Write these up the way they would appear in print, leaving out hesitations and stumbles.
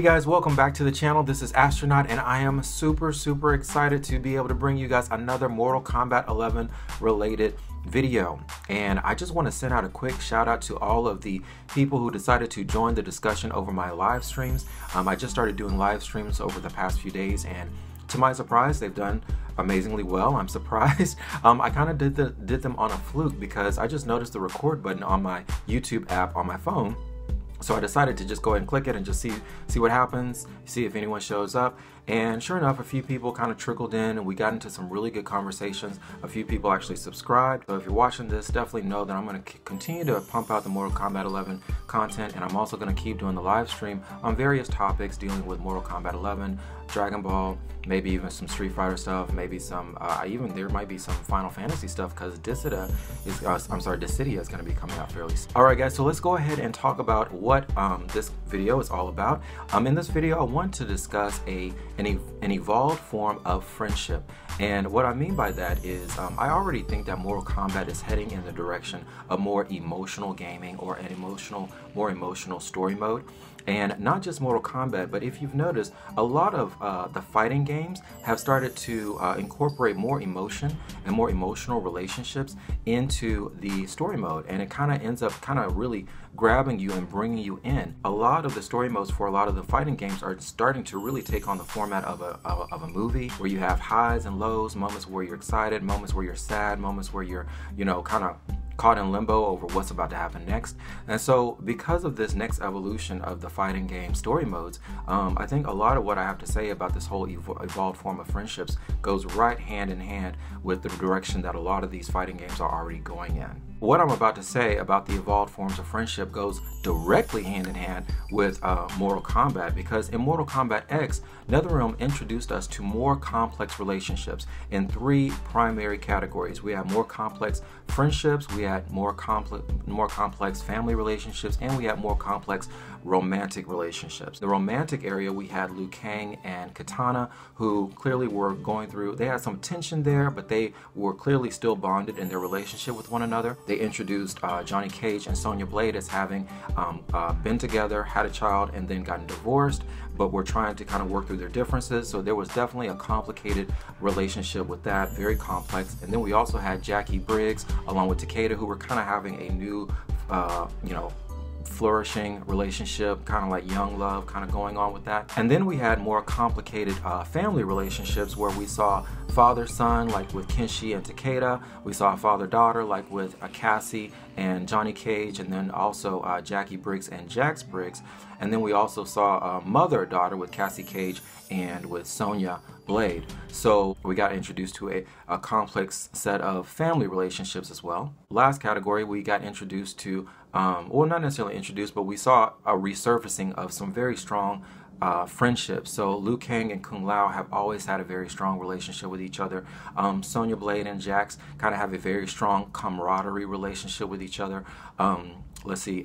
Hey guys, welcome back to the channel. This is Astronaut and I am super excited to be able to bring you guys another Mortal Kombat 11 related video. And I just want to send out a quick shout out to all of the people who decided to join the discussion over my live streams. I just started doing live streams over the past few days, and to my surprise, they've done amazingly well. I'm surprised. I kind of did them on a fluke because I just noticed the record button on my YouTube app on my phone. So I decided to just go ahead and click it and just see what happens, see if anyone shows up. And sure enough, a few people kind of trickled in and we got into some really good conversations. A few people actually subscribed. So if you're watching this, definitely know that I'm going to continue to pump out the Mortal Kombat 11 content. And I'm also going to keep doing the live stream on various topics dealing with Mortal Kombat 11, Dragon Ball, maybe even some Street Fighter stuff, maybe some, even there might be some Final Fantasy stuff because Dissidia is going to be coming out fairly soon. All right guys, so let's go ahead and talk about what this video is all about. In this video, I want to discuss an evolved form of friendship. And what I mean by that is I already think that Mortal Kombat is heading in the direction of more emotional gaming or an more emotional story mode. And not just Mortal Kombat, but if you've noticed, a lot of the fighting games have started to incorporate more emotion and more emotional relationships into the story mode, and it kind of ends up kind of really grabbing you and bringing you in. A lot of the story modes for a lot of the fighting games are starting to really take on the format of a movie, where you have highs and lows, moments where you're excited, moments where you're sad, moments where you're, you know, kind of caught in limbo over what's about to happen next. And so because of this next evolution of the fighting game story modes, I think a lot of what I have to say about this whole evolved form of friendships goes right hand in hand with the direction that a lot of these fighting games are already going in. What I'm about to say about the evolved forms of friendship goes directly hand in hand with Mortal Kombat, because in Mortal Kombat X, NetherRealm introduced us to more complex relationships in three primary categories. We have more complex friendships, we have more complex family relationships, and we had more complex romantic relationships. The romantic area, we had Liu Kang and Kitana, who clearly were going through, they had some tension there, but they were clearly still bonded in their relationship with one another. They introduced Johnny Cage and Sonya Blade as having been together, had a child, and then gotten divorced, but were trying to kind of work through their differences. So there was definitely a complicated relationship with that, very complex. And then we also had Jacqui Briggs along with Takeda, who were kind of having a new, you know, flourishing relationship, kind of like young love kind of going on with that. And then we had more complicated family relationships, where we saw father-son like with Kenshi and Takeda. We saw father-daughter like with Cassie and Johnny Cage, and then also Jacqui Briggs and Jax Briggs. And then we also saw mother-daughter with Cassie Cage and with Sonya Blade. So we got introduced to a complex set of family relationships as well. Last category, we got introduced to, well, not necessarily introduced, but we saw a resurfacing of some very strong friendships. So Liu Kang and Kung Lao have always had a very strong relationship with each other. Sonya Blade and Jax kind of have a very strong camaraderie relationship with each other. Let's see,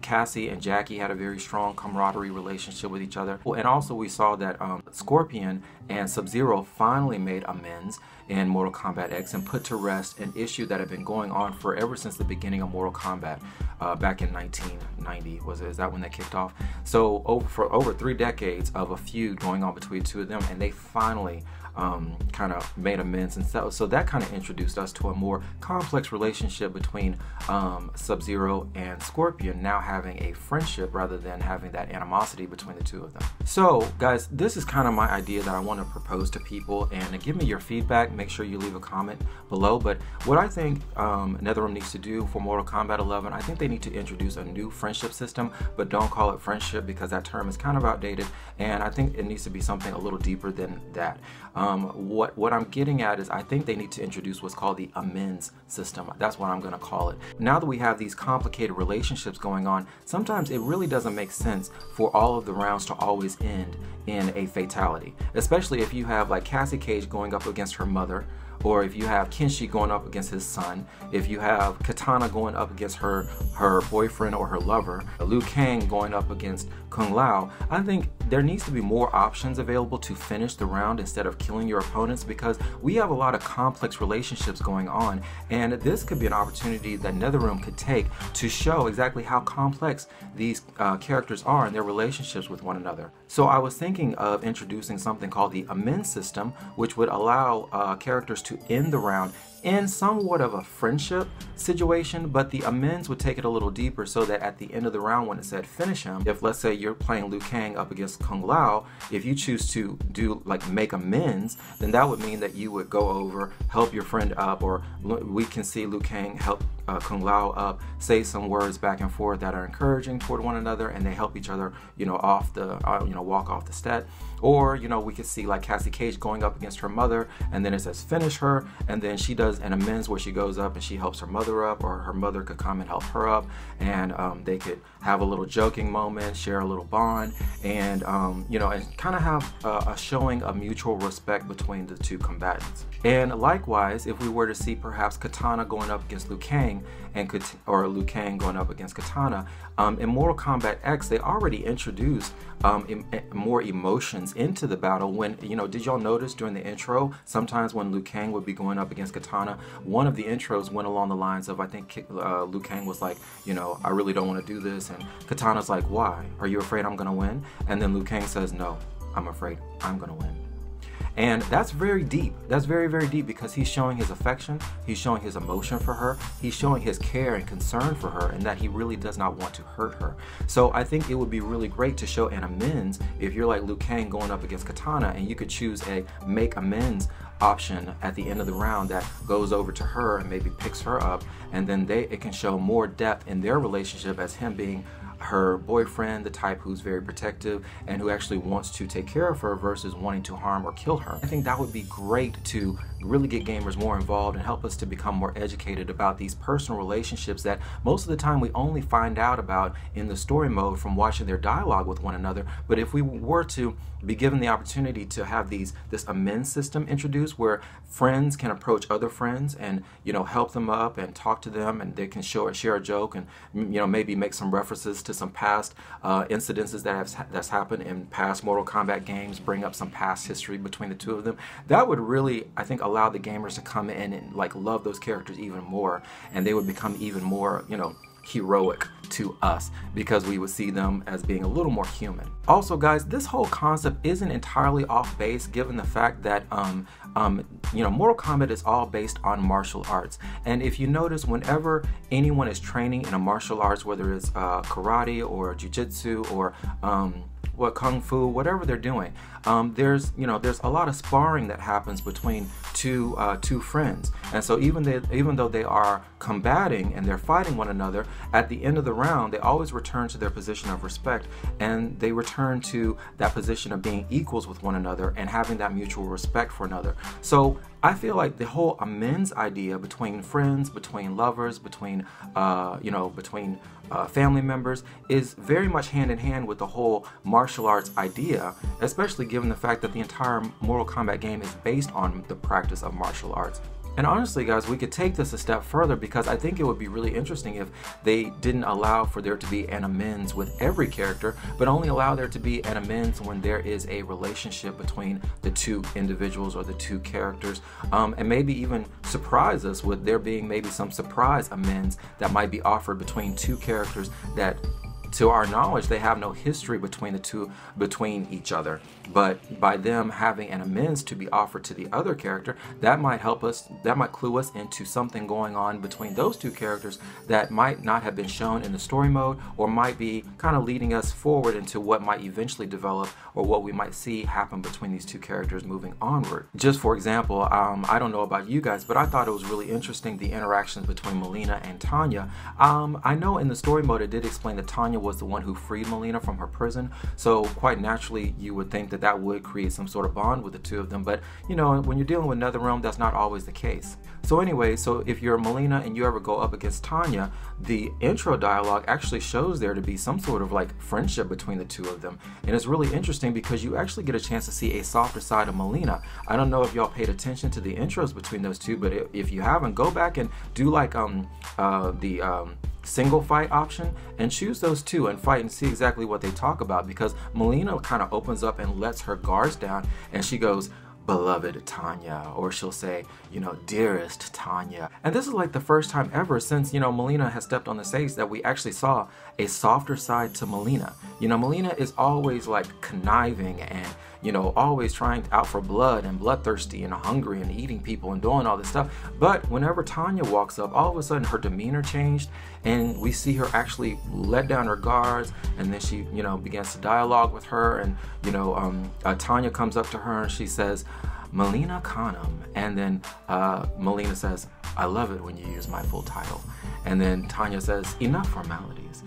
Cassie and Jacqui had a very strong camaraderie relationship with each other. And also we saw that Scorpion and Sub-Zero finally made amends in Mortal Kombat X and put to rest an issue that had been going on forever since the beginning of Mortal Kombat back in 1990. Is that when that kicked off? So for over 3 decades of a feud going on between two of them, and they finally kind of made amends, and so that kind of introduced us to a more complex relationship between Sub-Zero and Scorpion, now having a friendship rather than having that animosity between the two of them. So guys, this is kind of my idea that I want to propose to people, and give me your feedback. Make sure you leave a comment below. But what I think NetherRealm needs to do for Mortal Kombat 11, I think they need to introduce a new friendship system, but don't call it friendship because that term is kind of outdated, and I think it needs to be something a little deeper than that. What I'm getting at is I think they need to introduce what's called the amends system. That's what I'm going to call it. Now that we have these complicated relationships going on, sometimes it really doesn't make sense for all of the rounds to always end in a fatality, especially if you have like Cassie Cage going up against her mother, or if you have Kenshi going up against his son, if you have Kitana going up against her boyfriend or her lover, Liu Kang going up against Kung Lao. I think there needs to be more options available to finish the round instead of killing your opponents, because we have a lot of complex relationships going on, and this could be an opportunity that NetherRealm could take to show exactly how complex these characters are in their relationships with one another. So I was thinking of introducing something called the amend system, which would allow characters to end the round in somewhat of a friendship situation, but the amends would take it a little deeper so that at the end of the round when it said finish him, if let's say you're playing Liu Kang up against Kung Lao, if you choose to do like make amends, then that would mean that you would go over, help your friend up, or we can see Liu Kang help Kung Lao up, say some words back and forth that are encouraging toward one another, and they help each other, you know, off the, you know, walk off the set. Or, you know, we could see like Cassie Cage going up against her mother, and then it says finish her, and then she does an amends where she goes up and she helps her mother up, or her mother could come and help her up, and they could have a little joking moment, share a little bond, and you know, and kind of have a showing of mutual respect between the two combatants. And likewise, if we were to see perhaps Kitana going up against Liu Kang, or Liu Kang going up against Kitana. In Mortal Kombat X, they already introduced more emotions into the battle. When, you know, did y'all notice during the intro, sometimes when Liu Kang would be going up against Kitana, one of the intros went along the lines of, I think Liu Kang was like, you know, I really don't want to do this, and Kitana's like, why? Are you afraid I'm going to win? And then Liu Kang says, no, I'm afraid I'm going to win. And that's very deep. That's very, very deep, because he's showing his affection, he's showing his emotion for her, he's showing his care and concern for her, and that he really does not want to hurt her. So I think it would be really great to show an amends if you're like Liu Kang going up against Kitana, and you could choose a make amends option at the end of the round that goes over to her and maybe picks her up, and then it can show more depth in their relationship as him being her boyfriend, the type who's very protective and who actually wants to take care of her versus wanting to harm or kill her. I think that would be great to really get gamers more involved and help us to become more educated about these personal relationships that most of the time we only find out about in the story mode from watching their dialogue with one another. But if we were to be given the opportunity to have this amends system introduced, where friends can approach other friends and, you know, help them up and talk to them, and they can share a joke and, you know, maybe make some references to some past incidences that's happened in past Mortal Kombat games, bring up some past history between the two of them. That would really, I think, allow the gamers to come in and like love those characters even more, and they would become even more, you know, heroic to us, because we would see them as being a little more human. Also, guys, this whole concept isn't entirely off base, given the fact that you know, Mortal Kombat is all based on martial arts. And if you notice, whenever anyone is training in a martial arts, whether it's karate or jiu-jitsu or kung fu, whatever they're doing, there's a lot of sparring that happens between two friends. And so even though they are combating and they're fighting one another, at the end of the round they always return to their position of respect, and they return to that position of being equals with one another and having that mutual respect for another. So I feel like the whole amends idea between friends, between lovers, between family members is very much hand in hand with the whole martial arts idea, especially given the fact that the entire Mortal Kombat game is based on the practice of martial arts. And honestly, guys, we could take this a step further, because I think it would be really interesting if they didn't allow for there to be an amends with every character, but only allow there to be an amends when there is a relationship between the two individuals or the two characters, and maybe even surprise us with there being maybe some surprise amends that might be offered between two characters that, to our knowledge, they have no history between each other, but by them having an amends to be offered to the other character, that might help us, that might clue us into something going on between those two characters that might not have been shown in the story mode, or might be kind of leading us forward into what might eventually develop, or what we might see happen between these two characters moving onward. Just for example, I don't know about you guys, but I thought it was really interesting, the interactions between Mileena and Tanya. I know in the story mode it did explain that Tanya was the one who freed Mileena from her prison, so quite naturally you would think that that would create some sort of bond with the two of them, but you know, when you're dealing with NetherRealm, that's not always the case. So anyway, so if you're Mileena and you ever go up against Tanya, the intro dialogue actually shows there to be some sort of like friendship between the two of them, and it's really interesting because you actually get a chance to see a softer side of Mileena. I don't know if y'all paid attention to the intros between those two, but if you haven't, go back and do like single fight option and choose those two and fight and see exactly what they talk about, because Mileena kind of opens up and lets her guards down, and she goes, beloved Tanya, or she'll say, you know, dearest Tanya. And this is like the first time ever since, you know, Mileena has stepped on the stage that we actually saw a softer side to Mileena. You know, Mileena is always like conniving and, you know, always trying out for blood and bloodthirsty and hungry and eating people and doing all this stuff. But whenever Tanya walks up, all of a sudden her demeanor changed and we see her actually let down her guards, and then she, you know, begins to dialogue with her. And, you know, Tanya comes up to her and she says, Mileena Khanum, and then Mileena says, I love it when you use my full title. And then Tanya says, enough formalities.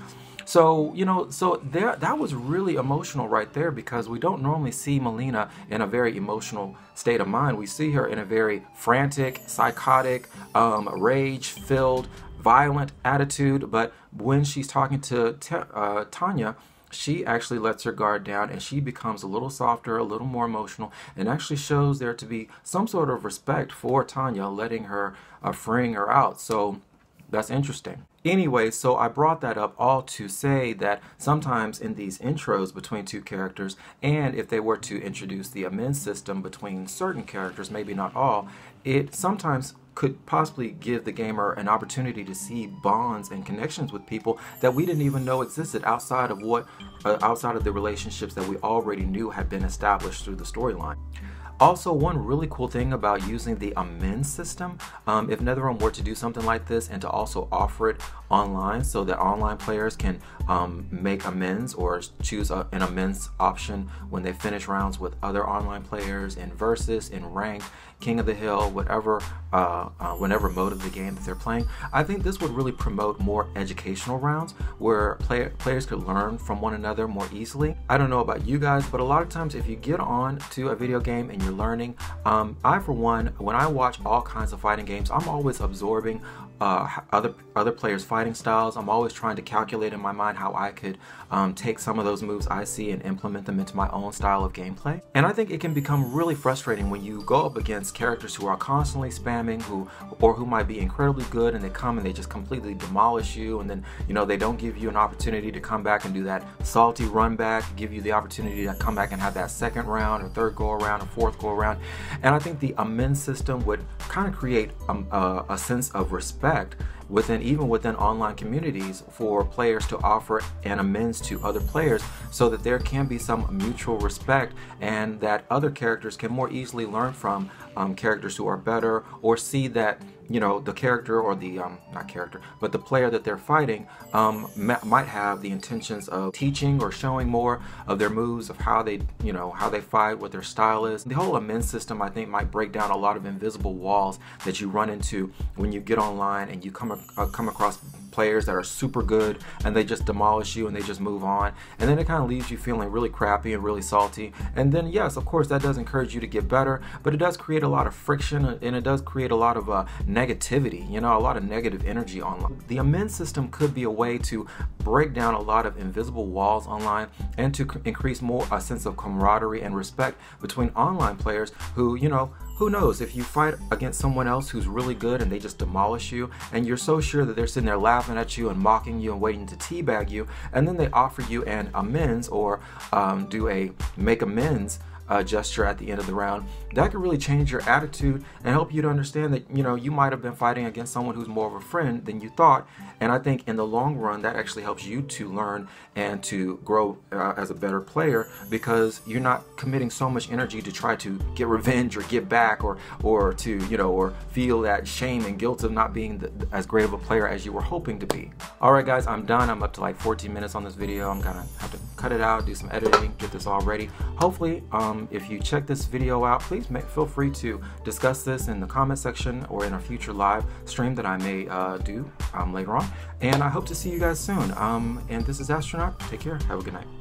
So, you know, so there, that was really emotional right there, because we don't normally see Mileena in a very emotional state of mind. We see her in a very frantic, psychotic, rage-filled, violent attitude. But when she's talking to Tanya, she actually lets her guard down and she becomes a little softer, a little more emotional, and actually shows there to be some sort of respect for Tanya, letting her, freeing her out. So that's interesting. Anyway, so I brought that up all to say that sometimes in these intros between two characters, and if they were to introduce the amend system between certain characters, maybe not all, it sometimes could possibly give the gamer an opportunity to see bonds and connections with people that we didn't even know existed outside of what, outside of the relationships that we already knew had been established through the storyline. Also, one really cool thing about using the amend system, if NetherRealm were to do something like this and to also offer it online so that online players can make amends or choose an amends option when they finish rounds with other online players in Versus, in Ranked, King of the Hill, whatever, whenever mode of the game that they're playing. I think this would really promote more educational rounds where players could learn from one another more easily. I don't know about you guys, but a lot of times if you get on to a video game and you're learning. I, for one, when I watch all kinds of fighting games, I'm always absorbing other players' fighting styles. I'm always trying to calculate in my mind how I could take some of those moves I see and implement them into my own style of gameplay. And I think it can become really frustrating when you go up against characters who are constantly spamming, who might be incredibly good, and they come and they just completely demolish you, and then, you know, they don't give you an opportunity to come back and do that salty run back, give you the opportunity to come back and have that second round or third go around or fourth go around. And I think the amend system would kind of create a sense of respect even within online communities for players to offer an amends to other players, so that there can be some mutual respect and that other characters can more easily learn from characters who are better, or see that, you know, the character or the the player that they're fighting might have the intentions of teaching or showing more of their moves, of how they, you know, how they fight, what their style is. The whole amends system, I think, might break down a lot of invisible walls that you run into when you get online and you come across players that are super good and they just demolish you and they just move on, and then it kind of leaves you feeling really crappy and really salty. And then, yes, of course, that does encourage you to get better, but it does create a lot of friction, and it does create a lot of negativity, you know, a lot of negative energy online. The amend system could be a way to break down a lot of invisible walls online and to increase more a sense of camaraderie and respect between online players who, you know, who knows, if you fight against someone else who's really good and they just demolish you, and you're so sure that they're sitting there laughing at you and mocking you and waiting to teabag you, and then they offer you an amends, or do a make amends gesture at the end of the round, that could really change your attitude and help you to understand that, you know, you might have been fighting against someone who's more of a friend than you thought. And I think in the long run that actually helps you to learn and to grow as a better player, because you're not committing so much energy to try to get revenge or get back, or to, you know, or feel that shame and guilt of not being as great of a player as you were hoping to be. Alright guys, I'm done. I'm up to like 14 minutes on this video. I'm gonna have to cut it out, do some editing, get this all ready. Hopefully if you check this video out, please feel free to discuss this in the comment section or in a future live stream that I may do later on. And I hope to see you guys soon. And this is Astronaut. Take care. Have a good night.